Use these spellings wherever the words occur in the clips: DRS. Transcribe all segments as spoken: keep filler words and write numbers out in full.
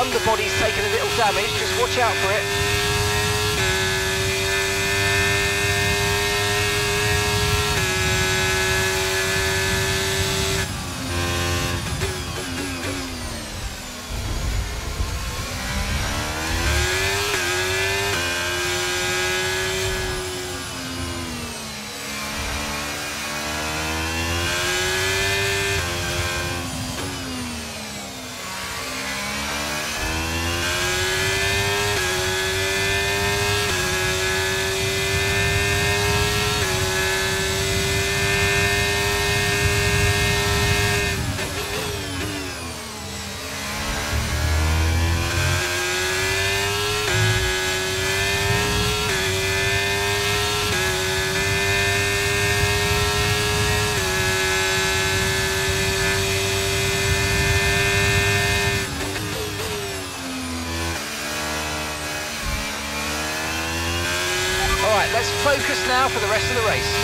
underbody's taking a little damage, just watch out for it. Let's focus now for the rest of the race.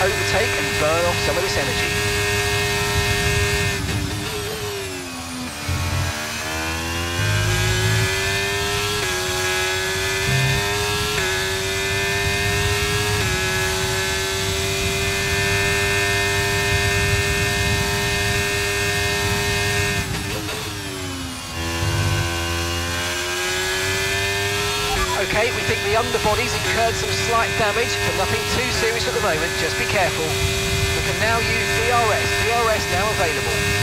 Overtake and burn off some of this energy. Okay, we think the underbody's incurred some slight damage, but nothing too serious at the moment, just be careful. We can now use D R S, D R S now available.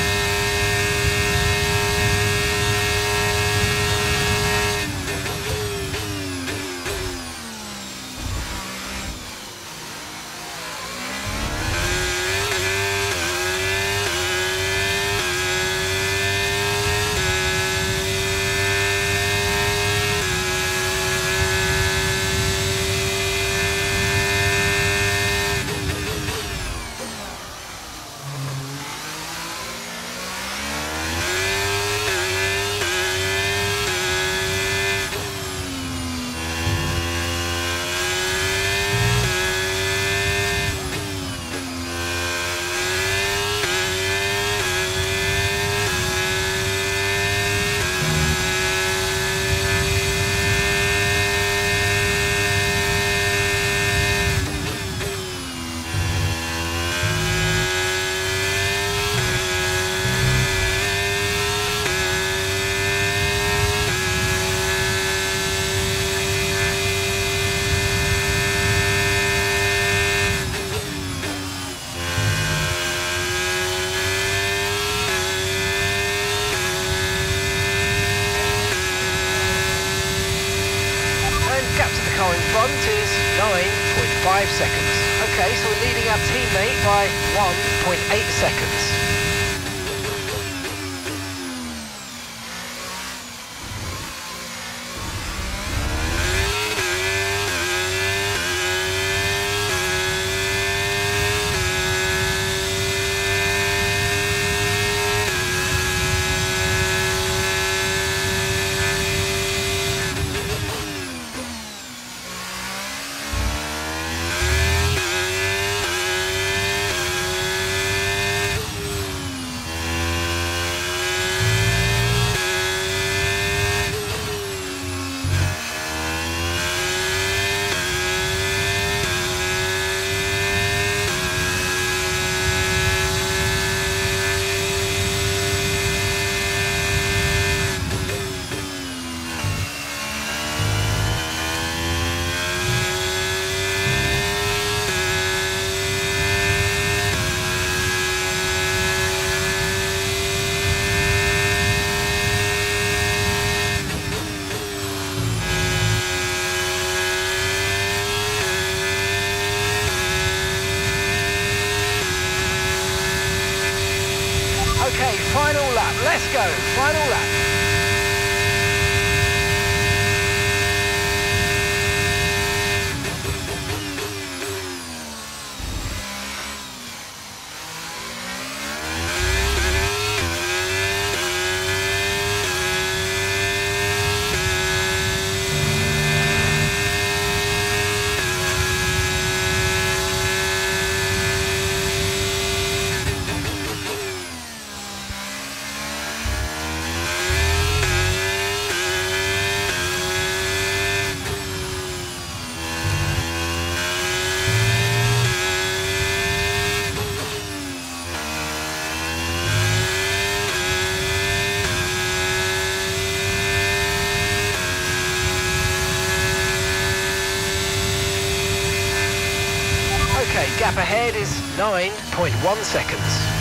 Is nine point five seconds. Okay, so we're leading our teammate by one point eight seconds. go, final lap. Gap ahead is nine point one seconds.